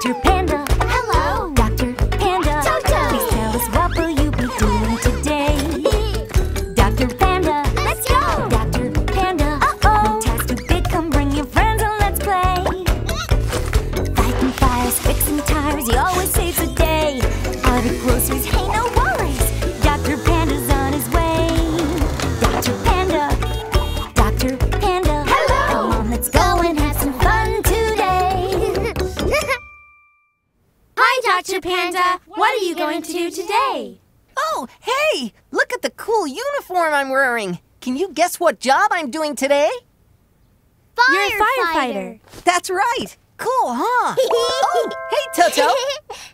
Dr. Panda. Hello, Dr. Panda. Toto, please tell us what will you be doing today? Dr. Panda, let's go. Dr. Panda, no task too big. Come bring your friends and let's play. Fighting fires, fixing tires, he always saves the day. Out of groceries, hey, no worries. Dr. Panda's on his way. Dr. Panda, Dr. Panda. Hello, come on, let's go and have some fun today. Hi, Dr. Panda. What are you going to do today? Oh, hey! Look at the cool uniform I'm wearing. Can you guess what job I'm doing today? You're a firefighter. That's right. Cool, huh? Oh, hey, Toto.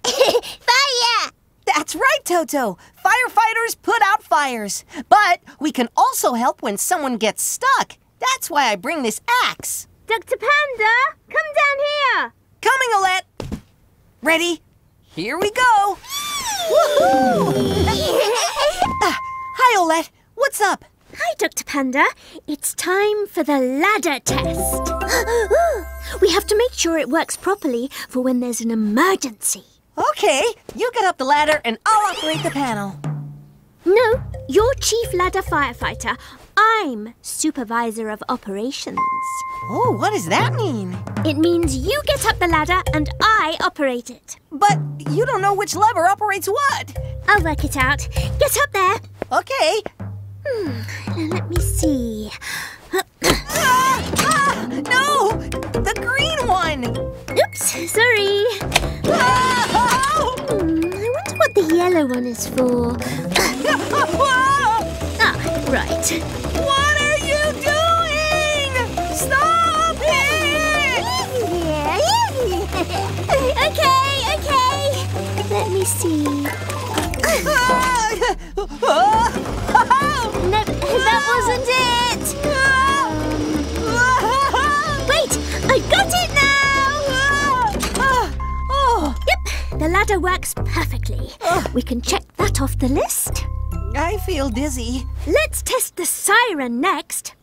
Fire! That's right, Toto. Firefighters put out fires. But we can also help when someone gets stuck. That's why I bring this axe. Dr. Panda, come down here. Coming, Olette. Ready? Here we go. Woohoo! Hi, Olette. What's up? Hi, Dr. Panda. It's time for the ladder test. We have to make sure it works properly for when there's an emergency. Okay, you get up the ladder and I'll operate the panel. No, you're chief ladder firefighter. I'm supervisor of operations. Oh, what does that mean? It means you get up the ladder and I operate it. But you don't know which lever operates what. I'll work it out. Get up there. Okay. Let me see. No! The green one! Oops, sorry. I wonder what the yellow one is for. Right. What are you doing? Stop it! Okay. Let me see. No, that wasn't it! Wait, I got it now! Yep, the ladder works perfectly. We can check that off the list. I feel dizzy. Let's test the siren next.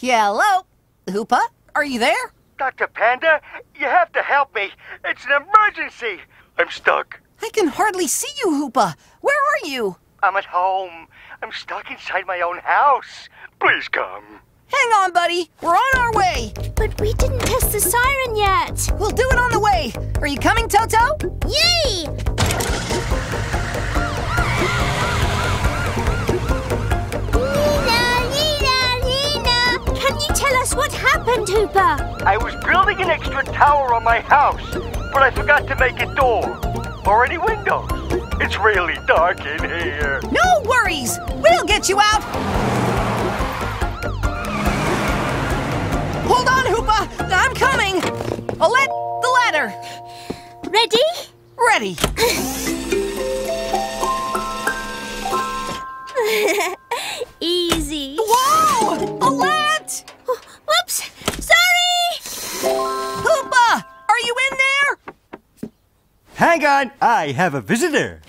Yeah, hello? Hoopa, are you there? Dr. Panda, you have to help me. It's an emergency. I'm stuck. I can hardly see you, Hoopa. Where are you? I'm at home. I'm stuck inside my own house. Please come. Hang on, buddy. We're on our way. But we didn't test the siren yet. We'll do it on the way. Are you coming, Toto? Yay! Can you tell us what happened, Hoopa? I was building an extra tower on my house, but I forgot to make a door or any windows. It's really dark in here. No worries. We'll get you out. Hold on, Hoopa. I'm coming. Olette, the ladder. Ready? Ready. Easy. Whoa! Olette! Whoops! Sorry! Hoopa! Are you in there? Hang on, I have a visitor.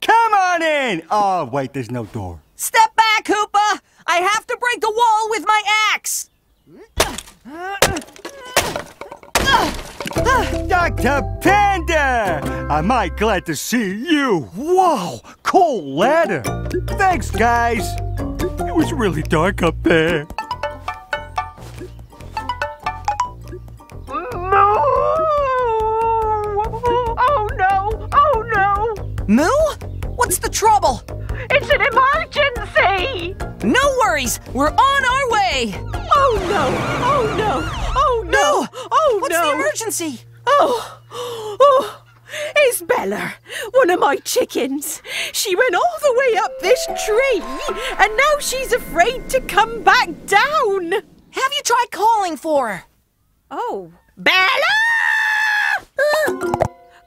Come on in! Oh, wait, there's no door. Step back, Hoopa! I have to break the wall with my axe! Dr. Panda! Am I glad to see you? Wow, cool ladder. Thanks, guys. It was really dark up there. No! Oh, no! Oh, no! Moo? What's the trouble? It's an emergency! No worries! We're on our way! Oh, no! Oh, no! Oh, no! Oh, no! What's the emergency? Oh! It's Bella, one of my chickens. She went all the way up this tree, and now she's afraid to come back down. Have you tried calling for her? Oh. Bella!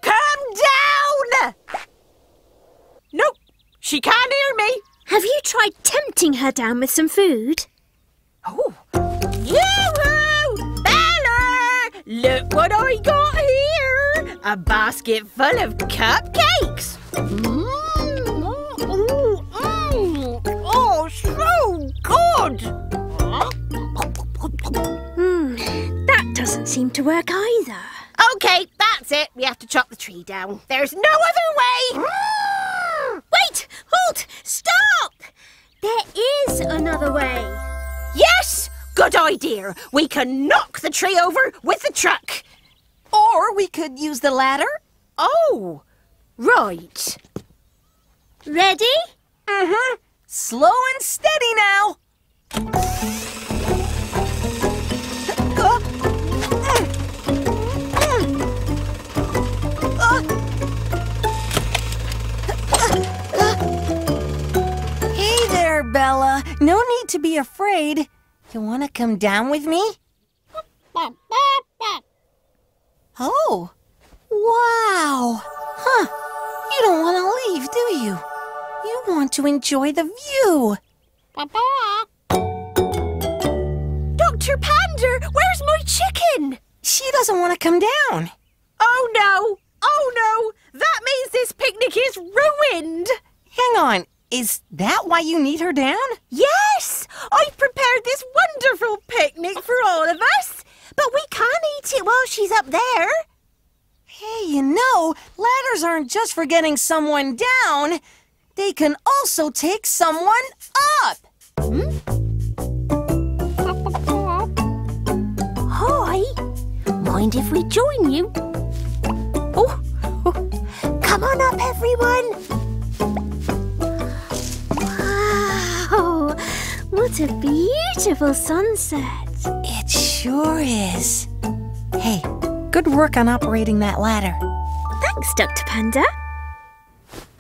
Come down! Nope, she can't hear me. Have you tried tempting her down with some food? Oh. Yoo-hoo! Bella! Look what I got here. A basket full of cupcakes. Oh, so good. That doesn't doesn't seem to work either. Okay, that's it. We have to chop the tree down. There's no other way. Wait! Halt! Stop! There is another way. Yes! Good idea. We can knock the tree over with the truck. Or we could use the ladder. Oh, right. Ready? Uh-huh. Slow and steady now. Hey there, Bella. No need to be afraid. You want to come down with me? Oh. Wow. Huh. You don't want to leave, do you? You want to enjoy the view. Dr. Panda, where's my chicken? She doesn't want to come down. Oh, no. Oh, no. That means this picnic is ruined. Hang on. Is that why you need her down? Yes. I've prepared this wonderful picnic for all of us. But we can't eat it while she's up there. Hey, you know, ladders aren't just for getting someone down. They can also take someone up. Hmm? Hi. Mind if we join you? Oh, come on up, everyone. Wow, what a beautiful sunset. It sure is. Hey, good work on operating that ladder. Thanks, Dr. Panda.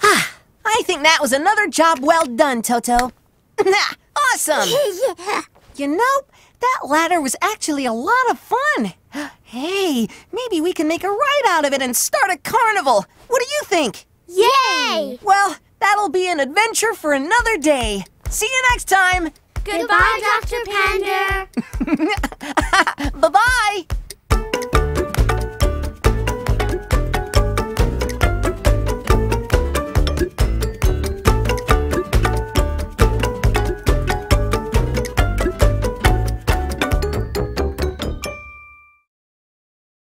Ah, I think that was another job well done, Toto. Awesome! Yeah. You know, that ladder was actually a lot of fun. Hey, maybe we can make a ride out of it and start a carnival. What do you think? Yay! Well, that'll be an adventure for another day. See you next time. Goodbye, Dr. Panda. Bye-bye.